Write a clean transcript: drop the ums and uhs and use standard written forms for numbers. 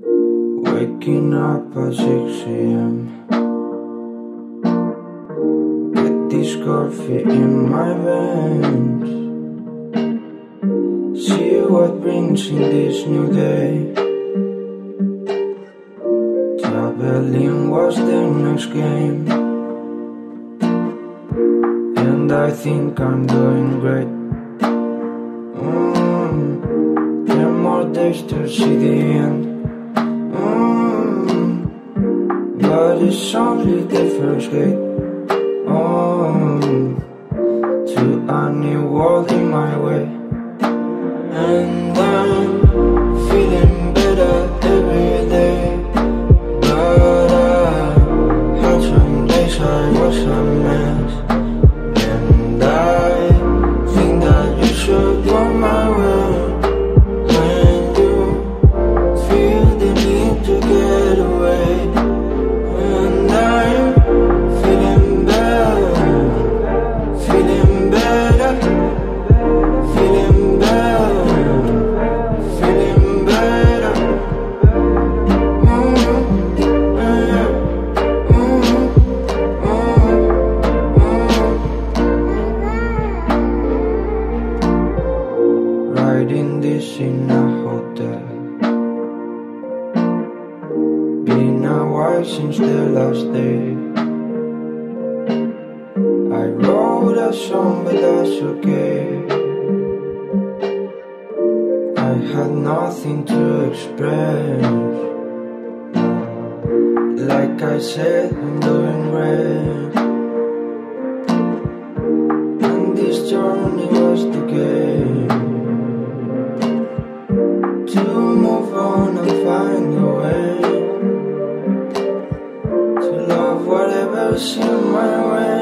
Waking up at 6 AM, get this coffee in my veins. See what brings in this new day. Traveling was the next game, and I think I'm doing great. 10 more days to see the end. But it's only the first gate to a new world in my way. And I'm feeling better every day, but I had some days I was a mess. And I think that you should go my way when you feel the need to get away. Riding this in a hotel, been a while since the last day. I wrote a song, but that's okay. I had nothing to express. Like I said, I'm doing great, and this journey was the game. In my way.